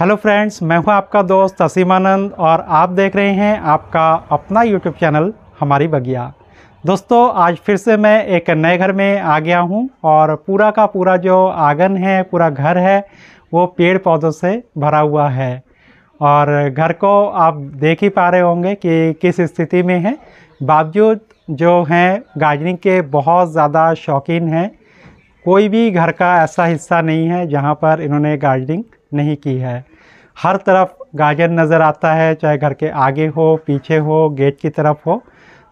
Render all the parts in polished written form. Hello friends, मैं हूं आपका दोस्त असीमानंद और आप देख रहे हैं आपका अपना यूट्यूब चैनल हमारी बगिया। दोस्तों, आज फिर से मैं एक नए घर में आ गया हूं और पूरा का पूरा जो आंगन है, पूरा घर है, वो पेड़ पौधों से भरा हुआ है। और घर को आप देख ही पा रहे होंगे कि किस स्थिति में है। बावजूद जो हैं गार्डनिंग के बहुत ज़्यादा शौकीन हैं, कोई भी घर का ऐसा हिस्सा नहीं है जहाँ पर इन्होंने गार्डनिंग नहीं की है। हर तरफ गार्डन नज़र आता है, चाहे घर के आगे हो, पीछे हो, गेट की तरफ हो।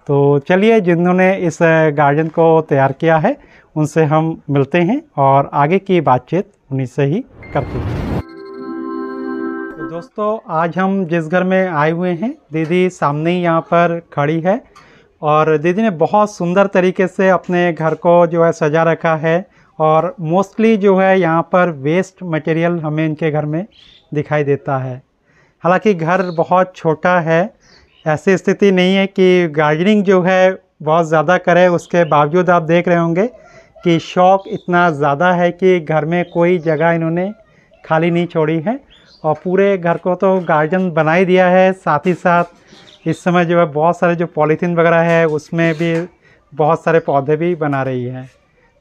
तो चलिए, जिन्होंने इस गार्डन को तैयार किया है उनसे हम मिलते हैं और आगे की बातचीत उन्हीं से ही करते हैं। तो दोस्तों, आज हम जिस घर में आए हुए हैं, दीदी सामने ही यहाँ पर खड़ी है और दीदी ने बहुत सुंदर तरीके से अपने घर को जो है सजा रखा है। और मोस्टली जो है यहाँ पर वेस्ट मटेरियल हमें इनके घर में दिखाई देता है। हालांकि घर बहुत छोटा है, ऐसी स्थिति नहीं है कि गार्डनिंग जो है बहुत ज़्यादा करे। उसके बावजूद आप देख रहे होंगे कि शौक़ इतना ज़्यादा है कि घर में कोई जगह इन्होंने खाली नहीं छोड़ी है और पूरे घर को तो गार्डन बना ही दिया है। साथ ही साथ इस समय जो है बहुत सारे जो पॉलीथीन वगैरह है उसमें भी बहुत सारे पौधे भी बना रही है।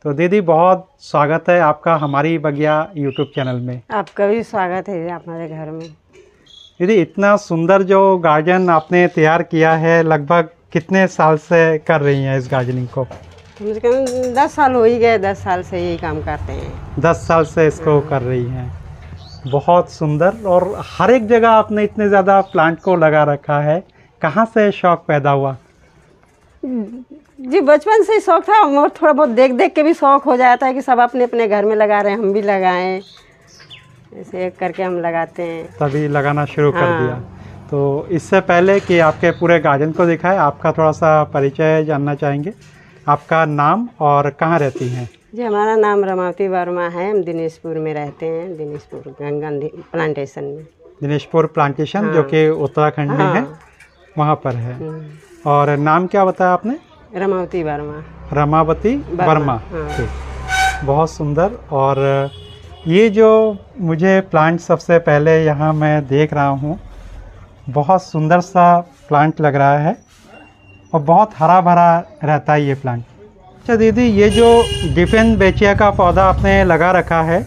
तो दीदी, बहुत स्वागत है आपका हमारी बगिया यूट्यूब चैनल में। आपका भी स्वागत है हमारे घर में। दीदी, इतना सुंदर जो गार्डन आपने तैयार किया है, लगभग कितने साल से कर रही हैं इस गार्डनिंग को? कम से कम 10 साल हो ही गए। 10 साल से यही काम करते हैं। 10 साल से इसको कर रही हैं। बहुत सुंदर। और हर एक जगह आपने इतने ज़्यादा प्लांट को लगा रखा है, कहाँ से शौक़ पैदा हुआ? जी, बचपन से ही शौक़ था और थोड़ा बहुत देख देख के भी शौक़ हो जाता है कि सब अपने अपने घर में लगा रहे हैं, हम भी लगाएं, ऐसे करके हम लगाते हैं। तभी लगाना शुरू कर दिया। तो इससे पहले कि आपके पूरे गार्डन को दिखाए, आपका थोड़ा सा परिचय जानना चाहेंगे। आपका नाम और कहाँ रहती हैं? जी, हमारा नाम रमावती वर्मा है। हम दिनेशपुर में रहते हैं, दिनेशपुर गंगान्धी प्लांटेशन में। दिनेशपुर प्लांटेशन जो कि उत्तराखंड में है, वहाँ पर है। और नाम क्या बताया आपने? रमावती वर्मा। रमावती वर्मा, ठीक। बहुत सुंदर। और ये जो मुझे प्लांट सबसे पहले यहाँ मैं देख रहा हूँ, बहुत सुंदर सा प्लांट लग रहा है और बहुत हरा भरा रहता है ये प्लांट। अच्छा दीदी, ये जो डिफेंड बेचिया का पौधा आपने लगा रखा है,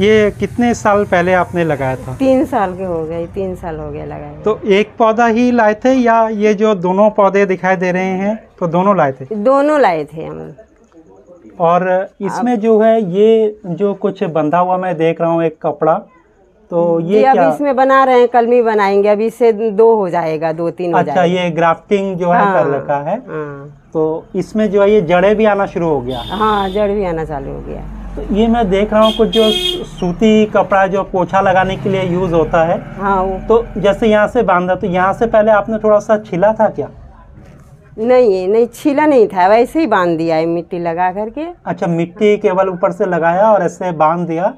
ये कितने साल पहले आपने लगाया था? 3 साल के हो गए। 3 साल हो गए लगाए। तो एक पौधा ही लाए थे या ये जो दोनों पौधे दिखाई दे रहे हैं तो दोनों लाए थे? दोनों लाए थे हम। और इसमें जो है ये जो कुछ बंधा हुआ मैं देख रहा हूँ, एक कपड़ा, तो ये क्या? अब इसमें बना रहे हैं, कल भी बनाएंगे। अभी इससे 2 हो जाएगा, 2-3 हो जाएगा। अच्छा, ये ग्राफ्टिंग जो है कर रखा है। तो इसमें जो है ये जड़े भी आना शुरू हो गया। हाँ, जड़ भी आना चालू हो गया। तो ये मैं देख रहा हूँ कुछ जो सूती कपड़ा जो पोछा लगाने के लिए यूज होता है। हाँ, वो तो जैसे यहाँ से बांधा, तो यहाँ से पहले आपने थोड़ा सा छिला था क्या? नहीं, छिला नहीं था, वैसे ही बांध दिया है मिट्टी लगा करके। अच्छा, मिट्टी केवल ऊपर से लगाया और ऐसे बांध दिया।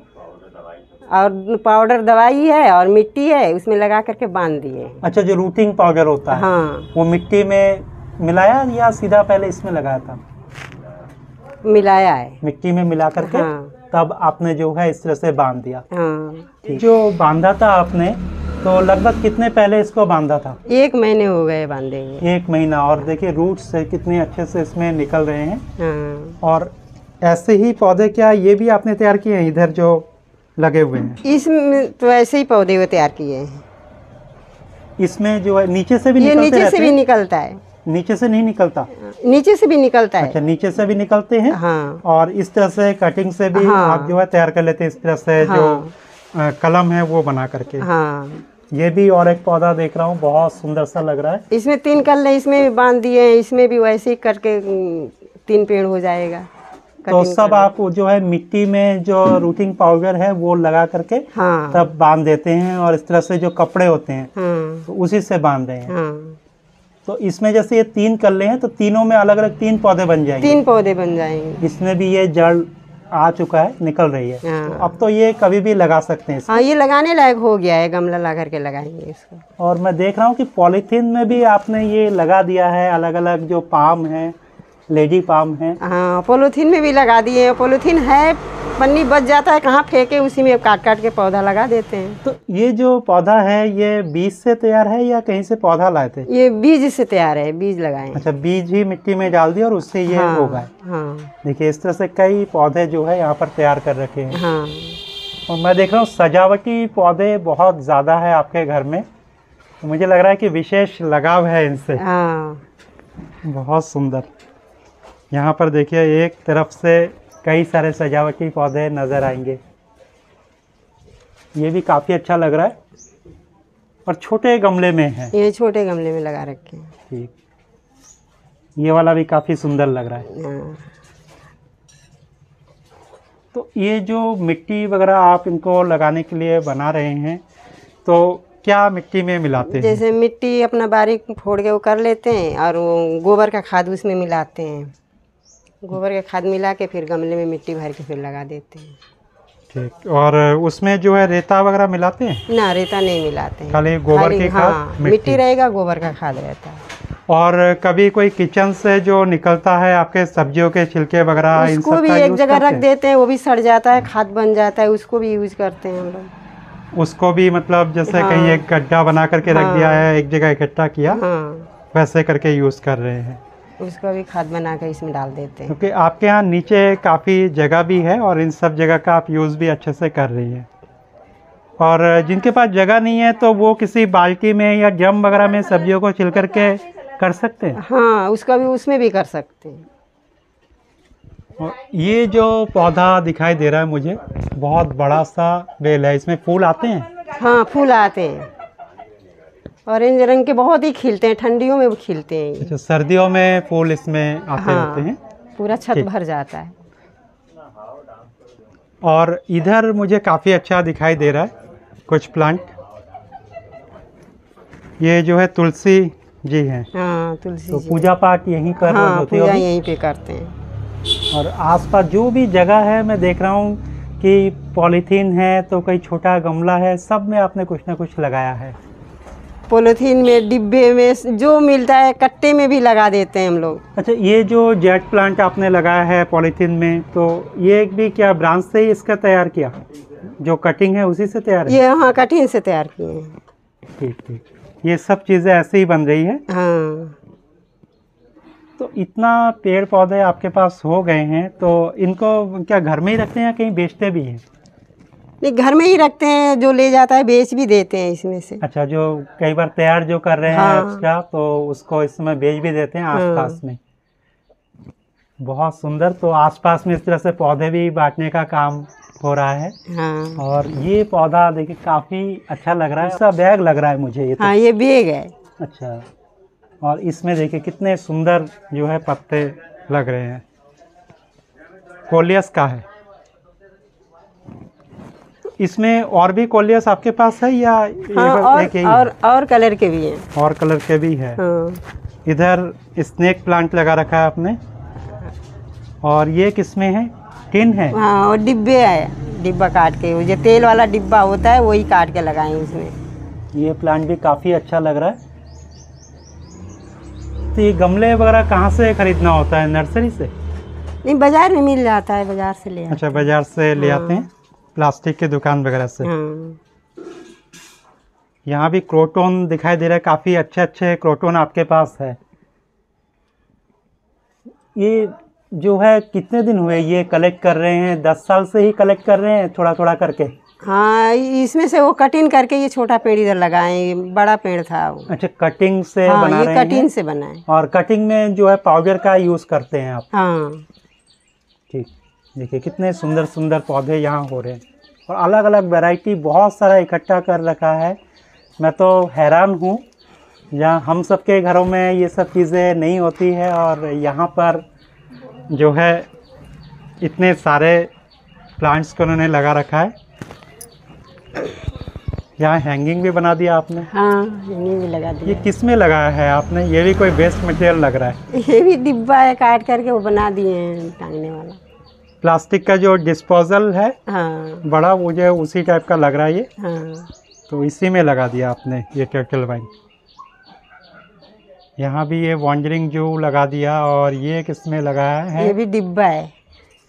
और पाउडर दवाई है और मिट्टी है, उसमें लगा करके बांध दिए। अच्छा, जो रूटिंग पाउडर होता है। हाँ, वो मिट्टी में मिलाया या सीधा पहले इसमें लगाया था? मिलाया है, मिट्टी में मिला करके। हाँ, तब आपने जो है इस तरह से बांध दिया। हाँ, जो बांधा था आपने, तो लगभग कितने पहले इसको बांधा था? 1 महीने हो गए बांधे हुए। 1 महीना। और देखिए रूट्स से कितने अच्छे से इसमें निकल रहे हैं। हाँ। और ऐसे ही पौधे क्या ये भी आपने तैयार किए हैं इधर जो लगे हुए हैं? इसमें तो ऐसे ही पौधे वो तैयार किए हैं। इसमें जो है नीचे से भी निकलता है? नीचे से नहीं निकलता। नीचे से भी निकलता है। अच्छा, नीचे से भी निकलते हैं। हाँ। और इस तरह से कटिंग से भी। हाँ। आप जो है तैयार कर लेते हैं इस तरह से। हाँ। जो कलम है वो बना करके। हाँ। ये भी और एक पौधा देख रहा हूँ, बहुत सुंदर सा लग रहा है। इसमें 3 कल है, इसमें भी बांध दिए हैं। इसमें भी वैसे करके 3 पेड़ हो जाएगा। तो सब आप जो है मिट्टी में जो रूटिंग पाउडर है वो लगा करके। हाँ। तब बांध देते हैं और इस तरह से जो कपड़े होते हैं तो उसी से बांध रहे हैं। तो इसमें जैसे ये 3 कल्ले हैं, तो तीनों में अलग अलग 3 पौधे बन जाएंगे। 3 पौधे बन जाएंगे। इसमें भी ये जड़ आ चुका है, निकल रही है। हाँ। तो अब तो ये कभी भी लगा सकते हैं। हाँ, ये लगाने लायक हो गया है, गमला लगा करके लगाएंगे इसको। और मैं देख रहा हूँ कि पॉलीथीन में भी आपने ये लगा दिया है, अलग अलग जो पाम है लेडी पाम है। हाँ, पॉलीथीन में भी लगा दिए हैं। पॉलीथीन है, पन्नी बच जाता है, कहाँ फेंके उसी में काट काट के पौधा लगा देते हैं। तो ये जो पौधा है ये बीज से तैयार है या कहीं से पौधा लाए थे? ये बीज से तैयार है, बीज लगाए। अच्छा, बीज ही मिट्टी में डाल दिया और उससे ये होगा। हाँ। देखिए इस तरह से कई पौधे जो है यहाँ पर तैयार कर रखे हैं। हाँ। और मैं देख रहा हूँ सजावटी पौधे बहुत ज्यादा है आपके घर में, तो मुझे लग रहा है कि विशेष लगाव है इनसे। हाँ। बहुत सुंदर। यहाँ पर देखिए एक तरफ से कई सारे सजावटी पौधे नज़र आएंगे। ये भी काफ़ी अच्छा लग रहा है और छोटे गमले में है। ये छोटे गमले में लगा रखे हैं। ठीक, ये वाला भी काफ़ी सुंदर लग रहा है। तो ये जो मिट्टी वगैरह आप इनको लगाने के लिए बना रहे हैं तो क्या मिट्टी में मिलाते हैं? जैसे मिट्टी अपना बारीक फोड़ के वो कर लेते हैं और वो गोबर का खाद उसमें मिलाते हैं। गोबर का खाद मिला के फिर गमले में मिट्टी भर के फिर लगा देते हैं। ठीक, और उसमें जो है रेता वगैरह मिलाते हैं? ना, रेता नहीं मिलाते हैं, खाली गोबर के खाद। हाँ, मिट्टी रहेगा, गोबर का खाद रहता है। और कभी कोई किचन से जो निकलता है आपके सब्जियों के छिलके वगैरह, इसको भी एक जगह रख देते हैं, वो भी सड़ जाता है, खाद बन जाता है, उसको भी यूज करते हैं हम लोग। उसको भी मतलब जैसे कहीं एक गड्ढा बना करके रख दिया है, एक जगह इकट्ठा किया, वैसे करके यूज कर रहे हैं। उसको भी खाद बना कर इसमें डाल देते हैं। क्योंकि आपके यहाँ नीचे काफ़ी जगह भी है और इन सब जगह का आप यूज़ भी अच्छे से कर रही है। और जिनके पास जगह नहीं है तो वो किसी बाल्टी में या ड्रम वगैरह में सब्जियों को छिल करके कर सकते हैं। हाँ, उसका भी उसमें भी कर सकते हैं। और ये जो पौधा दिखाई दे रहा है मुझे बहुत बड़ा सा बेल है, इसमें फूल आते हैं? हाँ, फूल आते हैं, ऑरेंज रंग के, बहुत ही खिलते हैं, ठंडियों में वो खिलते हैं। अच्छा, सर्दियों में फूल इसमें आते होते हैं। पूरा छत भर जाता है। और इधर मुझे काफ़ी अच्छा दिखाई दे रहा है कुछ प्लांट, ये जो है तुलसी जी हैं। हाँ, तुलसी तो जी पूजा पाठ यहीं पर होती है? यहीं पे करते हैं। और आसपास जो भी जगह है मैं देख रहा हूँ कि पॉलीथीन है तो कोई छोटा गमला है, सब में आपने कुछ ना कुछ लगाया है। पॉलीथीन में, डिब्बे में, जो मिलता है, कट्टे में भी लगा देते हैं हम लोग। अच्छा, ये जो जेट प्लांट आपने लगाया है पॉलीथीन में, तो ये भी क्या ब्रांच से ही इसका तैयार किया, जो कटिंग है उसी से तैयार है? ये हाँ, कटिंग से तैयार किए हैं। ठीक ठीक, ये सब चीज़ें ऐसे ही बन रही है। हाँ। तो इतना पेड़ पौधे आपके पास हो गए हैं तो इनको क्या घर में ही रखते हैं या कहीं बेचते भी हैं? नहीं, घर में ही रखते हैं, जो ले जाता है बेच भी देते हैं इसमें से। अच्छा, जो कई बार तैयार जो कर रहे हैं एक्स्ट्रा तो उसको इसमें बेच भी देते हैं आसपास में। बहुत सुंदर। तो आसपास में इस तरह से पौधे भी बांटने का काम हो रहा है। हाँ। और ये पौधा देखिए काफ़ी अच्छा लग रहा है, इसका बैग लग रहा है मुझे ये। हाँ, ये बैग है। अच्छा, और इसमें देखिए कितने सुंदर जो है पत्ते लग रहे हैं, कोलियस का है। इसमें और भी कोलियस आपके पास है या? हाँ, और कलर के भी हैं। और कलर के भी है। हाँ। इधर स्नेक प्लांट लगा रखा है आपने, और ये किसमें है? टिन है। हाँ, और डिब्बे है, डिब्बा काट के, वो जो तेल वाला डिब्बा होता है वही काट के लगाए उसमें। ये प्लांट भी काफ़ी अच्छा लग रहा है। तो ये गमले वगैरह कहाँ से खरीदना होता है? नर्सरी से? नहीं, बाजार में मिल जाता है, बाजार से ले आते। अच्छा, बाजार से ले आते हैं, प्लास्टिक की दुकान वगैरह से। यहाँ भी क्रोटोन दिखाई दे रहा है, काफ़ी अच्छे अच्छे क्रोटोन आपके पास है। ये जो है कितने दिन हुए ये कलेक्ट कर रहे हैं? 10 साल से ही कलेक्ट कर रहे हैं थोड़ा थोड़ा करके? हाँ, इसमें से वो कटिंग करके ये छोटा पेड़ इधर लगाए, बड़ा पेड़ था वो। अच्छा, कटिंग से? हाँ, बना ये कटिंग से बनाए। और कटिंग में जो है पाउडर का यूज करते हैं आप? हाँ। ठीक, देखिए कितने सुंदर सुंदर पौधे यहाँ हो रहे हैं और अलग अलग वैरायटी बहुत सारा इकट्ठा कर रखा है। मैं तो हैरान हूँ, जहाँ हम सब के घरों में ये सब चीज़ें नहीं होती है और यहाँ पर जो है इतने सारे प्लांट्स को उन्होंने लगा रखा है। यहाँ हैंगिंग भी बना दिया आपने? हाँ, हैंगिंग भी लगा दिया। ये किस में लगाया है आपने? ये भी कोई वेस्ट मटेरियल लग रहा है। ये भी डिब्बा है, काट करके वो बना दिए हैं टांगने वाला। प्लास्टिक का जो डिस्पोजल है? हाँ। बड़ा वो जो उसी टाइप का लग रहा है ये। हाँ। तो इसी में लगा दिया आपने ये टर्टल वाइन। यहाँ भी ये वॉन्डरिंग जो लगा दिया और ये एक इसमें लगाया है, ये भी डिब्बा है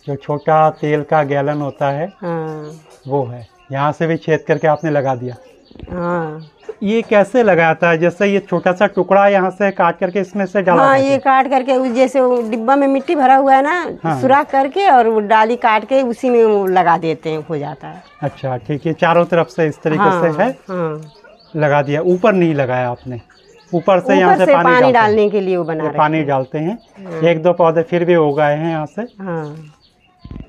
जो छोटा तेल का गैलन होता है। हाँ। वो है, यहाँ से भी छेद करके आपने लगा दिया। हाँ। ये कैसे लगाता है? जैसे ये छोटा सा टुकड़ा यहाँ से काट करके इसमें से डाला। हाँ, ये काट करके उस जैसे डिब्बा में मिट्टी भरा हुआ है ना। हाँ। सुराख करके और वो डाली काट के उसी में लगा देते हैं, हो जाता है। अच्छा ठीक है, चारों तरफ से इस तरीके हाँ, से है। हाँ। लगा दिया, ऊपर नहीं लगाया आपने, ऊपर से यहाँ से पानी डालने के लिए वो बना पानी डालते हैं। एक दो पौधे फिर भी हो गए हैं यहाँ से।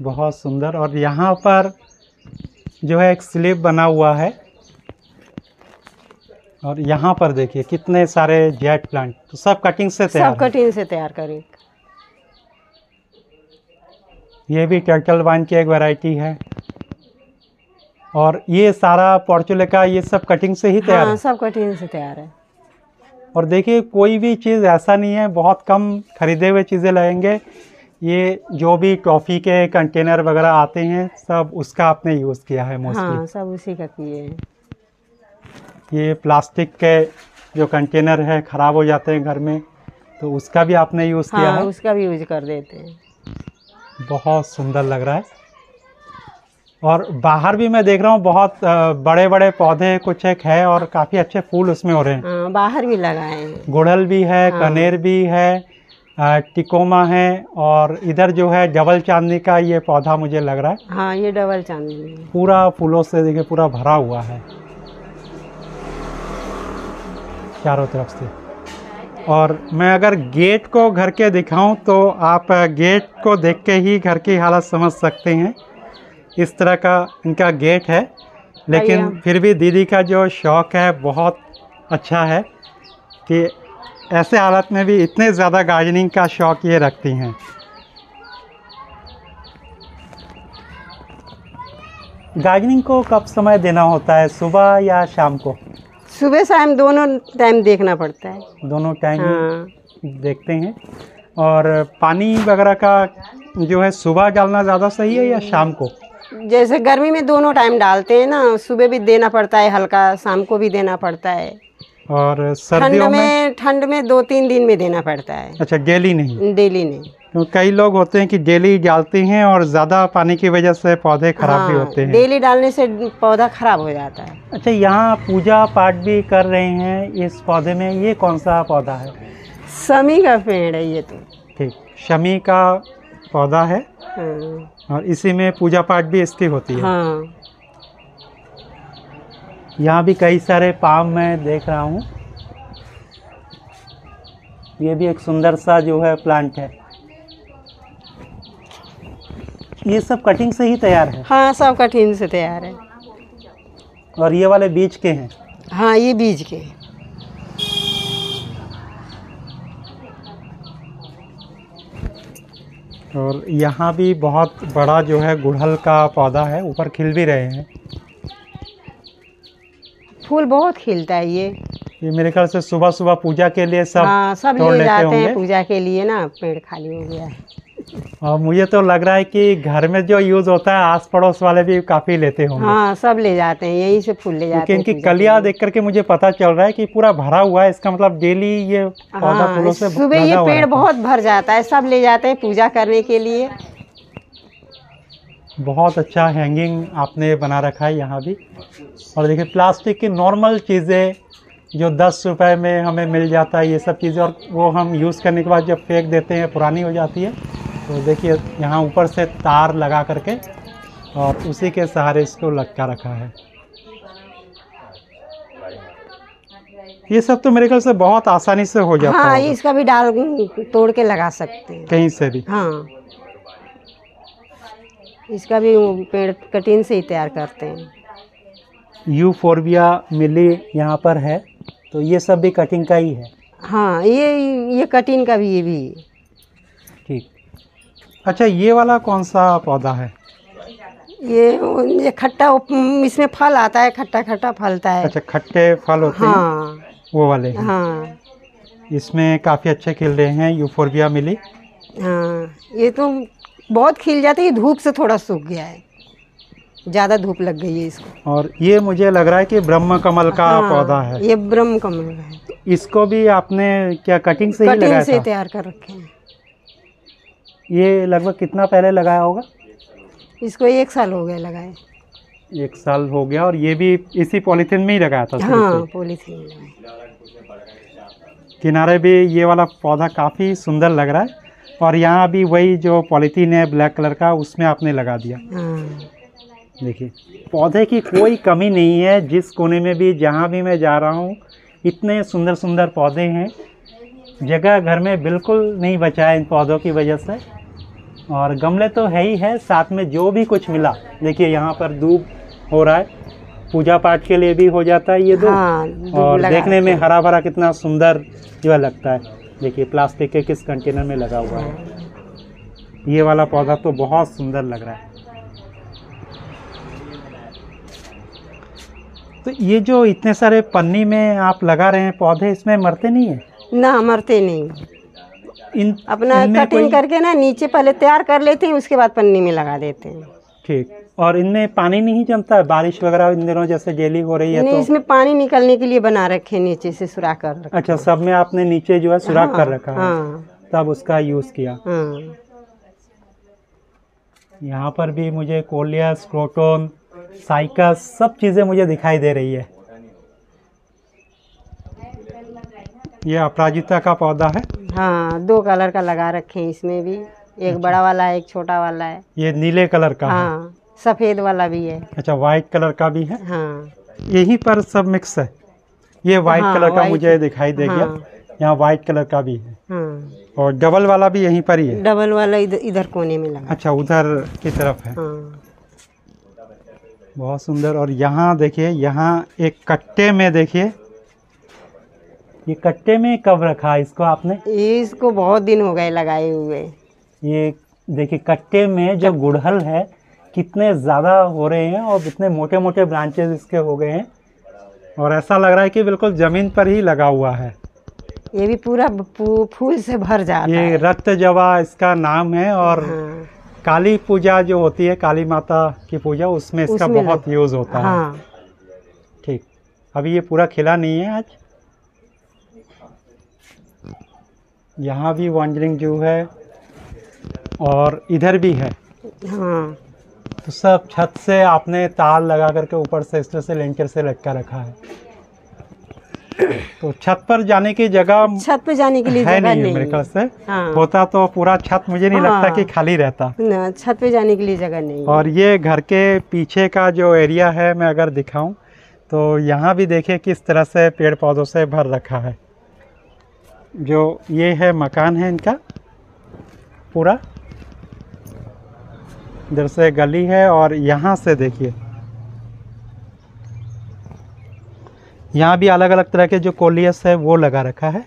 बहुत सुंदर। और यहाँ पर जो है एक स्लिप बना हुआ है और यहाँ पर देखिए कितने सारे जेट प्लांट, तो सब कटिंग से तैयार, सब कटिंग से तैयार करें। ये भी टर्टल वाइन की एक वैरायटी है और ये सारा पोर्चुलेका, ये सब कटिंग से ही तैयार। हाँ, सब कटिंग से तैयार है। और देखिए कोई भी चीज़ ऐसा नहीं है, बहुत कम खरीदे हुए चीज़ें लगेंगे। ये जो भी टॉफ़ी के कंटेनर वगैरह आते हैं सब उसका आपने यूज़ किया है मोस्टली। हाँ, सब उसी का किए हैं। ये प्लास्टिक के जो कंटेनर है ख़राब हो जाते हैं घर में, तो उसका भी आपने यूज़ किया है। उसका भी यूज कर देते हैं। बहुत सुंदर लग रहा है। और बाहर भी मैं देख रहा हूँ बहुत बड़े बड़े पौधे कुछ एक है और काफ़ी अच्छे फूल उसमें हो रहे हैं। बाहर भी लगाए हैं, गुड़हल भी है, कनेर भी है, टिकोमा है और इधर जो है डबल चांदनी का ये पौधा मुझे लग रहा है। हाँ, ये डबल चांदनी पूरा फूलों से देखिए पूरा भरा हुआ है चारों तरफ से। और मैं अगर गेट को घर के दिखाऊं तो आप गेट को देख के ही घर की हालत समझ सकते हैं। इस तरह का इनका गेट है, लेकिन फिर भी दीदी का जो शौक़ है बहुत अच्छा है कि ऐसे हालत में भी इतने ज़्यादा गार्डनिंग का शौक़ ये रखती हैं। गार्डनिंग को कब समय देना होता है, सुबह या शाम को? सुबह शाम दोनों टाइम देखना पड़ता है, दोनों टाइम। हाँ। देखते हैं। और पानी वगैरह का जो है सुबह डालना ज़्यादा सही है या शाम को? जैसे गर्मी में दोनों टाइम डालते हैं ना, सुबह भी देना पड़ता है हल्का, शाम को भी देना पड़ता है। और सर्दियों में? ठंड में 2-3 दिन में देना पड़ता है। अच्छा, डेली नहीं? डेली नहीं, तो कई लोग होते हैं कि डेली डालते हैं और ज़्यादा पानी की वजह से पौधे खराब भी होते हैं। डेली डालने से पौधा खराब हो जाता है। अच्छा, यहाँ पूजा पाठ भी कर रहे हैं इस पौधे में, ये कौन सा पौधा है? शमी का पेड़ है ये तो। ठीक, शमी का पौधा है। हाँ। और इसी में पूजा पाठ भी इसकी होती है। हाँ। यहाँ भी कई सारे पाम मैं देख रहा हूँ। ये भी एक सुंदर सा जो है प्लांट है। ये सब कटिंग से ही तैयार है? हाँ, सब कटिंग से तैयार है। और ये वाले बीज के हैं? हाँ, ये बीज के हैं। और यहाँ भी बहुत बड़ा जो है गुड़हल का पौधा है, ऊपर खिल भी रहे हैं फूल, बहुत खिलता है ये। मेरे ख्याल से सुबह सुबह पूजा के लिए सब। हाँ, सब ले जाते हैं पूजा के लिए ना, पेड़ खाली हो गया है। और मुझे तो लग रहा है कि घर में जो यूज होता है आस पड़ोस वाले भी काफी लेते होंगे। हाँ, सब ले जाते हैं, यही से फूल ले जाते हैं। इनकी कलियां देख करके मुझे पता चल रहा है कि पूरा भरा हुआ है, इसका मतलब डेली ये पौधा फूलों से सुबह ये पेड़ बहुत भर जाता है, सब ले जाते हैं पूजा करने के लिए। बहुत अच्छा हैंगिंग आपने बना रखा है यहाँ भी। और देखिए प्लास्टिक की नॉर्मल चीज़ें जो 10 रुपए में हमें मिल जाता है ये सब चीज़ें, और वो हम यूज़ करने के बाद जब फेंक देते हैं पुरानी हो जाती है। तो देखिए यहाँ ऊपर से तार लगा करके और उसी के सहारे इसको लटका रखा है। ये सब तो मेरे ख्याल से बहुत आसानी से हो जाता है। हाँ, इसका भी डाल तोड़ के लगा सकते हैं कहीं से भी। हाँ, इसका भी पेड़ कटिंग से ही तैयार करते हैं। यूफोर्बिया मिली यहाँ पर है, तो ये सब भी कटिंग का ही है। हाँ, ये कटिंग का भी, ये भी ठीक। अच्छा, ये वाला कौन सा पौधा है? ये खट्टा, इसमें फल आता है, खट्टा खट्टा फलता है। अच्छा, खट्टे फल होते हैं। हाँ, वो वाले हैं। हाँ, इसमें काफ़ी अच्छे खिल रहे हैं यूफोर्बिया मिली। हाँ, ये तो बहुत खिल जाते हैं, धूप से थोड़ा सूख गया है। ज़्यादा धूप लग गई है इसको। और ये मुझे लग रहा है कि ब्रह्म कमल का पौधा है। ये ब्रह्म कमल है। इसको भी आपने क्या कटिंग से ही लगाया? कटिंग से तैयार कर रखे हैं। ये लगभग कितना पहले लगाया होगा? इसको 1 साल हो गया लगाए। 1 साल हो गया। और ये भी इसी पॉलीथिन में ही लगाया था? हाँ, पॉलीथिन में लगाया। किनारे भी ये वाला पौधा काफ़ी सुंदर लग रहा है। और यहाँ भी वही जो पॉलीथीन है ब्लैक कलर का, उसमें आपने लगा दिया। देखिए पौधे की कोई कमी नहीं है। जिस कोने में भी जहाँ भी मैं जा रहा हूँ इतने सुंदर सुंदर पौधे हैं। जगह घर में बिल्कुल नहीं बचा है इन पौधों की वजह से। और गमले तो है ही है, साथ में जो भी कुछ मिला। देखिए यहाँ पर दूब हो रहा है, पूजा पाठ के लिए भी हो जाता है ये दूब। और देखने में हरा भरा कितना सुंदर जो लगता है। देखिए प्लास्टिक के किस कंटेनर में लगा हुआ है। ये वाला पौधा तो बहुत सुंदर लग रहा है। तो ये जो इतने सारे पन्नी में आप लगा रहे हैं पौधे, इसमें मरते नहीं है ना? मरते नहीं। इन अपना कटिंग करके ना नीचे पहले तैयार कर लेते हैं, उसके बाद पन्नी में लगा देते हैं। ठीक। और इनमें पानी नहीं जमता है? बारिश वगैरह इन दिनों जैसे डेली हो रही है नहीं, तो इसमें पानी निकलने के लिए बना रखे नीचे से सुराख कर रखा। अच्छा, सब में आपने नीचे जो है सुराख कर रखा है। तब उसका यूज किया। यहाँ पर भी मुझे कोलिया, स्क्रोटोन, साइकस सब चीजें मुझे दिखाई दे रही है। ये अपराजिता का पौधा है। हाँ, 2 कलर का लगा रखे हैं इसमें भी। एक बड़ा वाला है, एक छोटा वाला है। ये नीले कलर का है। सफेद वाला भी है। अच्छा, व्हाइट कलर का भी है। यहीं पर सब मिक्स है। ये व्हाइट कलर का मुझे दिखाई दे गया। यहाँ व्हाइट कलर का भी है। और डबल वाला भी यहीं पर ही है। डबल वाला इधर कोने में लगा। अच्छा, उधर की तरफ है। बहुत सुंदर। और यहाँ देखिए, यहाँ एक कट्टे में देखिए, ये कट्टे में कब रखा इसको आपने? इसको बहुत दिन हो गए लगाए हुए। ये देखिए कट्टे में जो गुड़हल है कितने ज़्यादा हो रहे हैं और इतने मोटे मोटे ब्रांचेस इसके हो गए हैं। और ऐसा लग रहा है कि बिल्कुल ज़मीन पर ही लगा हुआ है। ये भी पूरा फूल से भर जाता है। ये रक्त जवा इसका नाम है। और काली पूजा जो होती है, काली माता की पूजा, उसमें इसका बहुत यूज़ होता है। ठीक। अभी ये पूरा खिला नहीं है आज। यहाँ भी वॉन्डरिंग जू है और इधर भी है। तो सब छत से आपने तार लगा करके ऊपर से इस तरह से लेंटर से लटका रखा है। तो छत पर जाने की जगह, छत पर जाने के लिए है नहीं मेरे ख्याल से। होता तो पूरा छत मुझे नहीं लगता कि खाली रहता। छत पे जाने के लिए जगह नहीं। और ये घर के पीछे का जो एरिया है, मैं अगर दिखाऊं तो यहाँ भी देखिए किस तरह से पेड़ पौधों से भर रखा है। जो ये है मकान है इनका पूरा, इधर से गली है। और यहाँ से देखिए, यहाँ भी अलग अलग तरह के जो कोलियस है वो लगा रखा है।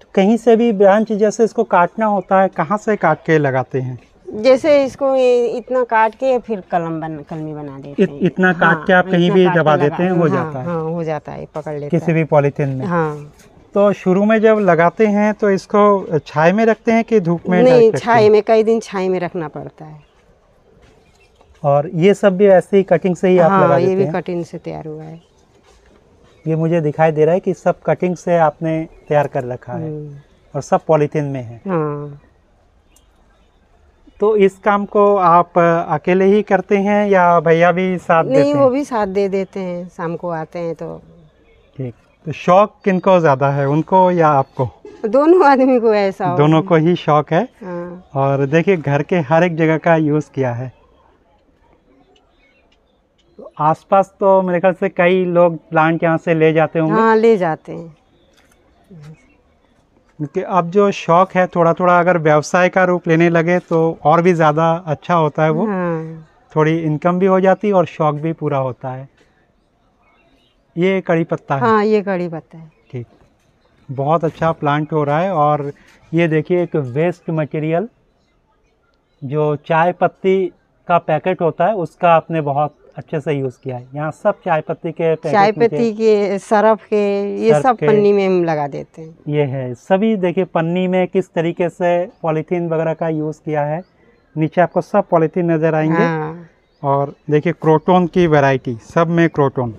तो कहीं से भी ब्रांच जैसे इसको काटना होता है, कहाँ से काट के लगाते हैं? जैसे इसको इतना काट के फिर कलमी बना देते हैं। इतना काट के आप कहीं भी दबा देते हैं, हो जाता है। हो जाता है, पकड़ लेते हैं किसी भी पॉलीथिन में। तो शुरू में जब लगाते हैं तो इसको छाये में रखते हैं कि धूप में? नहीं, छाये में। कई दिन छाये में रखना पड़ता है। और ये सब भी ऐसे ही कटिंग से ही आप लगा देते हैं? ये भी कटिंग से तैयार हुआ है। ये मुझे दिखाई दे रहा है कि सब कटिंग से आपने तैयार कर रखा है और सब पॉलीथिन में है। तो इस काम को आप अकेले ही करते हैं या भैया भी साथ देते हैं? नहीं, वो भी साथ दे देते हैं, शाम को आते हैं तो। ठीक। तो शौक किनको ज़्यादा है, उनको या आपको? दोनों आदमी को ऐसा, दोनों को ही शौक है। और देखिए घर के हर एक जगह का यूज़ किया है। आसपास तो मेरे ख्याल से कई लोग प्लांट यहाँ से ले जाते होंगे। हाँ, ले जाते हैं। क्योंकि अब जो शौक है थोड़ा थोड़ा अगर व्यवसाय का रूप लेने लगे तो और भी ज़्यादा अच्छा होता है वो। थोड़ी इनकम भी हो जाती है और शौक भी पूरा होता है। ये कड़ी पत्ता है। हाँ, ये कड़ी पत्ता है। ठीक। बहुत अच्छा प्लांट हो रहा है। और ये देखिए एक वेस्ट मटेरियल, जो चाय पत्ती का पैकेट होता है, उसका आपने बहुत अच्छे से यूज किया है। यहाँ सब चाय पत्ती के, चाय पत्ती के, सरफ के, ये सब पन्नी में हम लगा देते हैं। ये है सभी, देखिए पन्नी में किस तरीके से पॉलीथीन वगैरह का यूज किया है। नीचे आपको सब पॉलीथीन नजर आएंगे। हाँ। और देखिए क्रोटोन की वैरायटी, सब में क्रोटोन,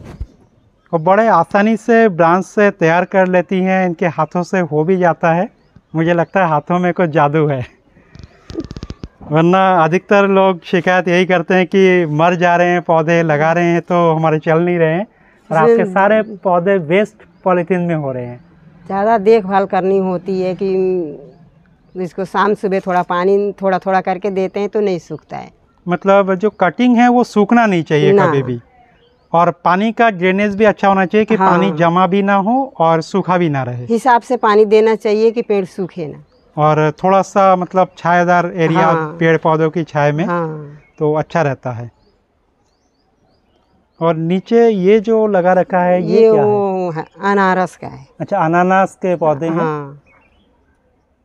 और बड़े आसानी से ब्रांच से तैयार कर लेती हैं, इनके हाथों से हो भी जाता है। मुझे लगता है हाथों में कुछ जादू है, वरना अधिकतर लोग शिकायत यही करते हैं कि मर जा रहे हैं पौधे, लगा रहे हैं तो हमारे चल नहीं रहे हैं, और आपके सारे पौधे वेस्ट पॉलीथीन में हो रहे हैं। ज़्यादा देखभाल करनी होती है कि इसको शाम सुबह थोड़ा पानी थोड़ा थोड़ा करके देते हैं तो नहीं सूखता है। मतलब जो कटिंग है वो सूखना नहीं चाहिए कभी भी, और पानी का ड्रेनेज भी अच्छा होना चाहिए कि हाँ। पानी जमा भी ना हो और सूखा भी ना रहे, हिसाब से पानी देना चाहिए कि पेड़ सूखे ना, और थोड़ा सा मतलब छायादार एरिया, हाँ। पेड़ पौधों की छाया में, हाँ। तो अच्छा रहता है। और नीचे ये जो लगा रखा है ये क्या वो है? अनानास का है। अच्छा, अनानास के पौधे, हाँ। हैं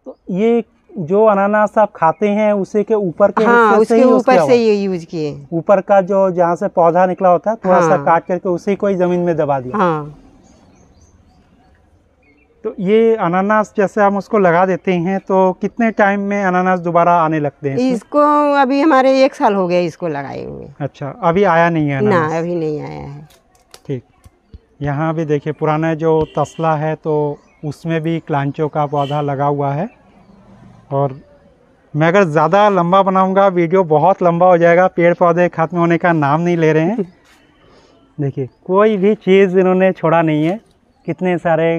तो ये जो अनानास आप खाते हैं उसी के ऊपर के, हाँ, उसके ऊपर से ये यूज किए, ऊपर का जो जहाँ से पौधा निकला होता है थोड़ा सा काट करके उसी को ही जमीन में दबा दिया। तो ये अनानास जैसे हम उसको लगा देते हैं तो कितने टाइम में अनानास दोबारा आने लगते हैं? इसको अभी हमारे 1 साल हो गया इसको लगाए हुए। अच्छा, अभी आया नहीं है ना? अभी नहीं आया है। ठीक, यहाँ भी देखिए पुराना जो तसला है तो उसमें भी क्लांचों का पौधा लगा हुआ है। और मैं अगर ज़्यादा लंबा बनाऊंगा वीडियो बहुत लंबा हो जाएगा, पेड़ पौधे ख़त्म होने का नाम नहीं ले रहे हैं। देखिए कोई भी चीज़ इन्होंने छोड़ा नहीं है, कितने सारे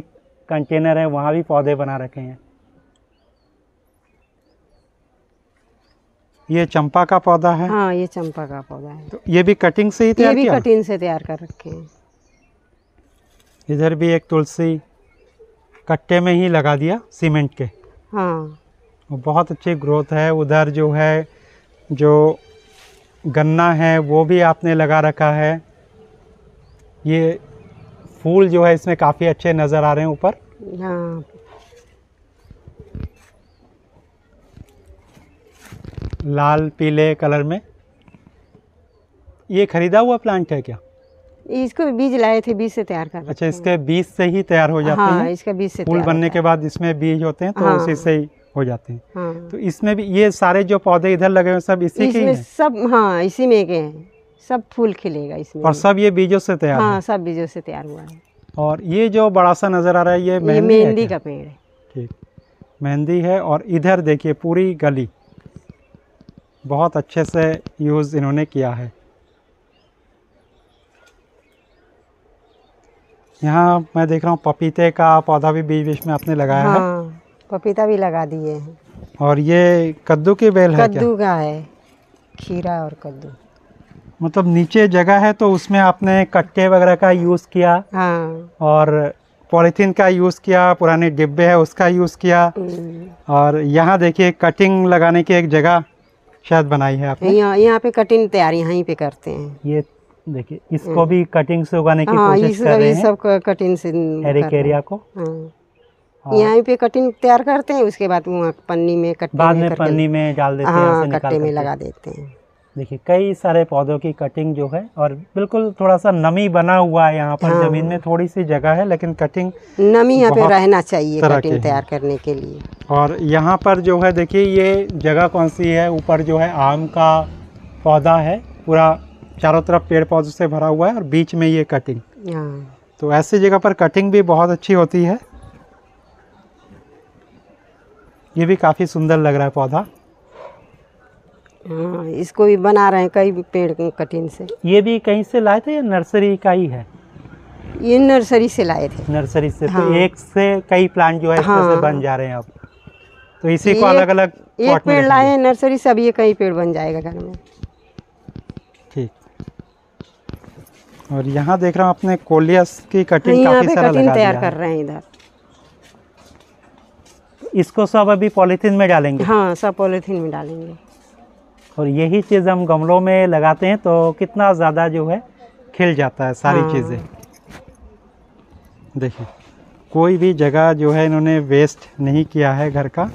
कंटेनर है वहाँ भी पौधे बना रखे हैं। ये चंपा का पौधा है। हाँ, ये चंपा का पौधा है। तो ये भी कटिंग से ही तैयार किया? ये भी कटिंग से तैयार कर रखे हैं। इधर भी एक तुलसी कट्टे में ही लगा दिया सीमेंट के। हाँ, बहुत अच्छी ग्रोथ है। उधर जो है जो गन्ना है वो भी आपने लगा रखा है। ये फूल जो है इसमें काफ़ी अच्छे नज़र आ रहे हैं ऊपर। हाँ। लाल पीले कलर में। ये खरीदा हुआ प्लांट है क्या? इसको बीज लाए थे, बीज से तैयार कर। अच्छा, इसके बीज से ही तैयार हो जाते हैं। हाँ, इसके बीज से फूल बनने के बाद इसमें बीज होते हैं तो हाँ। उसी से ही हो जाते हैं। हाँ। तो इसमें भी ये सारे जो पौधे इधर लगे हुए सब इसी के हैं? सब, हाँ, इसी में के हैं। सब फूल खिलेगा इसमें, और सब ये बीजों से तैयार। हाँ, सब बीजों से तैयार हुआ है। और ये जो बड़ा सा नजर आ रहा है ये मेहंदी का पेड़ है। ठीक, मेहंदी है। और इधर देखिए पूरी गली बहुत अच्छे से यूज इन्होंने किया है। यहाँ मैं देख रहा हूँ पपीते का पौधा भी बीच बीच में आपने लगाया। हाँ, है, पपीता भी लगा दिए हैं। और ये कद्दू की बेल है क्या? कद्दू का है, खीरा और कद्दू। मतलब नीचे जगह है तो उसमें आपने कट्टे वगैरह का यूज़ किया। हाँ। और पॉलीथीन का यूज़ किया, पुराने डिब्बे है उसका यूज़ किया। और यहाँ देखिए कटिंग लगाने की एक जगह शायद बनाई है आपने। यहाँ पे कटिंग तैयार यहीं पे करते हैं। ये देखिए इसको भी कटिंग से उगाने की कोशिश कर रहे हैं। सब कटिंग से एरिया को यहाँ पे कटिंग तैयार करते हैं, उसके बाद वहाँ पन्नी में बाद में पन्नी में डाल देते हैं, कट्टे में लगा देते हैं। देखिए कई सारे पौधों की कटिंग जो है, और बिल्कुल थोड़ा सा नमी बना हुआ है यहाँ पर। हाँ। जमीन में थोड़ी सी जगह है लेकिन कटिंग नमी यहाँ पे रहना चाहिए कटिंग तैयार करने के लिए। और यहाँ पर जो है देखिए ये जगह कौन सी है, ऊपर जो है आम का पौधा है, पूरा चारों तरफ पेड़ पौधों से भरा हुआ है, और बीच में ये कटिंग। हाँ। तो ऐसी जगह पर कटिंग भी बहुत अच्छी होती है। ये भी काफ़ी सुंदर लग रहा है पौधा। हाँ, इसको भी बना रहे हैं कई पेड़ कटिंग से। ये भी कहीं से लाए थे या नर्सरी का ही है? ये नर्सरी से लाए थे। नर्सरी से। हाँ। तो एक से कई प्लांट जो है। हाँ। से बन जा रहे हैं अब तो, इसी को अलग अलग एक पेड़ लाए हैं नर्सरी से, अब ये कई पेड़ बन जाएगा घर में। ठीक, और यहाँ देख रहा हूँ अपने कोलियस की कटिंग काफी सारा लगा दिया है। कर रहे हैं इधर, इसको सब अभी पॉलीथीन में डालेंगे। हाँ, सब पॉलीथीन में डालेंगे। और यही चीज़ हम गमलों में लगाते हैं तो कितना ज़्यादा जो है खिल जाता है सारी। हाँ। चीज़ें देखिए कोई भी जगह जो है इन्होंने वेस्ट नहीं किया है घर का।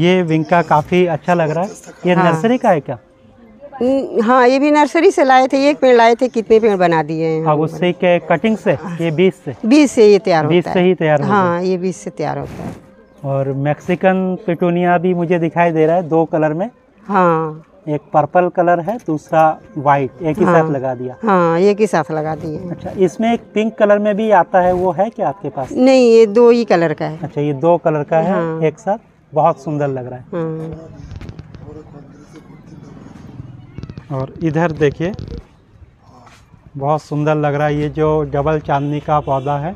ये विंग का काफी अच्छा लग रहा है। ये नर्सरी का है क्या? हाँ, ये भी नर्सरी से लाए थे। एक पेड़ लाए थे, कितने पेड़ बना दिए हैं। हाँ, उससे के कटिंग से ये 20 से ये तैयार होता है। 20 से ही तैयार होता है। हाँ, ये 20 से तैयार होता है। और मैक्सिकन पिटूनिया भी मुझे दिखाई दे रहा है दो कलर में। हाँ, एक पर्पल कलर है, दूसरा व्हाइट। एक ही साथ लगा दिया। हाँ, एक ही साथ लगा दिए। अच्छा, इसमें एक पिंक कलर में भी आता है, वो है क्या आपके पास? नहीं, ये दो ही कलर का है। अच्छा, ये दो कलर का है एक साथ, बहुत सुंदर लग रहा है। और इधर देखिए, बहुत सुंदर लग रहा है। ये जो डबल चांदनी का पौधा है,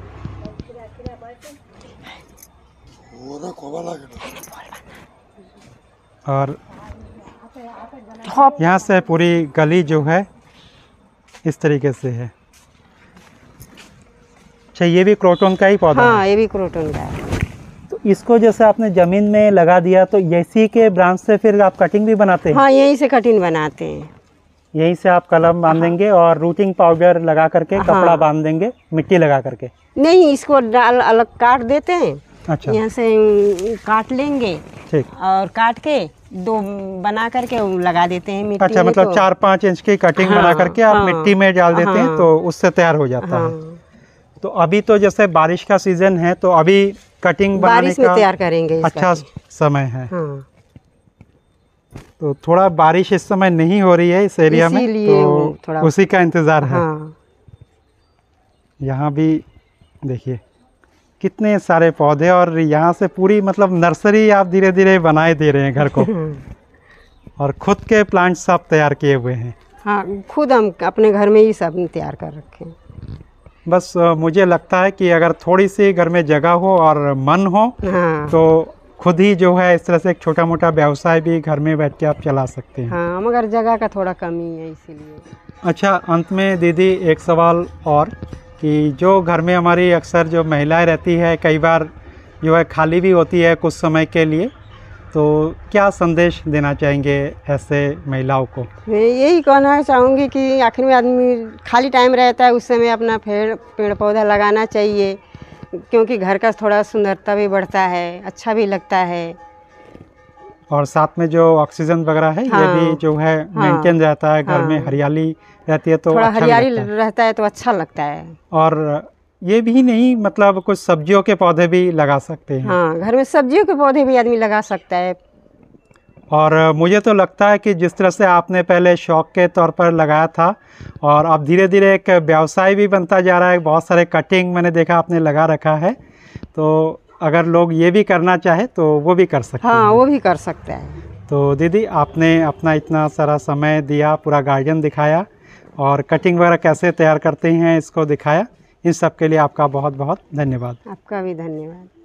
और यहाँ से पूरी गली जो है इस तरीके से है। अच्छा, ये भी क्रोटन का ही पौधा है। हाँ, ये भी क्रोटन का है। इसको जैसे आपने ज़मीन में लगा दिया तो इसी के ब्रांच से फिर आप कटिंग भी बनाते हैं? हाँ, यहीं से कटिंग बनाते हैं। यहीं से आप कलम बांधेंगे और रूटिंग पाउडर लगा करके कपड़ा बांध देंगे, मिट्टी लगा करके? नहीं, इसको डाल अलग काट देते हैं। अच्छा, यहाँ से काट लेंगे। ठीक, और काट के दो बना करके लगा देते हैं मिट्टी। अच्छा, मतलब 4-5 इंच की कटिंग बना करके आप मिट्टी में डाल देते हैं तो उससे तैयार हो जाता है। तो अभी तो जैसे बारिश का सीजन है तो अभी कटिंग बारिश में तैयार करेंगे, अच्छा समय है। हाँ। तो थोड़ा बारिश इस समय नहीं हो रही है इस एरिया में, तो थोड़ा उसी का इंतज़ार है। हाँ। यहाँ भी देखिए कितने सारे पौधे, और यहाँ से पूरी मतलब नर्सरी आप धीरे धीरे बनाए दे रहे हैं घर को। और खुद के प्लांट्स आप तैयार किए हुए हैं? हाँ, खुद हम अपने घर में ही सब तैयार कर रखे हैं। बस मुझे लगता है कि अगर थोड़ी सी घर में जगह हो और मन हो, हाँ, तो खुद ही जो है इस तरह से एक छोटा मोटा व्यवसाय भी घर में बैठ के आप चला सकते हैं। हाँ, मगर जगह का थोड़ा कमी है इसीलिए। अच्छा, अंत में दीदी एक सवाल और, कि जो घर में हमारी अक्सर जो महिलाएं रहती है कई बार जो है खाली भी होती है कुछ समय के लिए, तो क्या संदेश देना चाहेंगे ऐसे महिलाओं को? मैं यही कहना चाहूँगी कि आखिर में आदमी खाली टाइम रहता है, उस समय अपना पेड़ पौधा लगाना चाहिए, क्योंकि घर का थोड़ा सुंदरता भी बढ़ता है, अच्छा भी लगता है, और साथ में जो ऑक्सीजन वगैरह है। हाँ, ये भी जो है मेंटेन रहता है। हाँ, घर में हरियाली रहती है तो थोड़ा अच्छा हरियाली रहता है तो अच्छा लगता है। और ये भी नहीं, मतलब कुछ सब्जियों के पौधे भी लगा सकते हैं। हाँ, घर में सब्जियों के पौधे भी आदमी लगा सकता है। और मुझे तो लगता है कि जिस तरह से आपने पहले शौक के तौर पर लगाया था और अब धीरे धीरे एक व्यवसाय भी बनता जा रहा है, बहुत सारे कटिंग मैंने देखा आपने लगा रखा है, तो अगर लोग ये भी करना चाहे तो वो भी कर सकते हैं। हाँ, वो भी कर सकते हैं। तो दीदी, आपने अपना इतना सारा समय दिया, पूरा गार्डन दिखाया और कटिंग वगैरह कैसे तैयार करते हैं इसको दिखाया। इन सब के लिए आपका बहुत बहुत धन्यवाद। आपका भी धन्यवाद।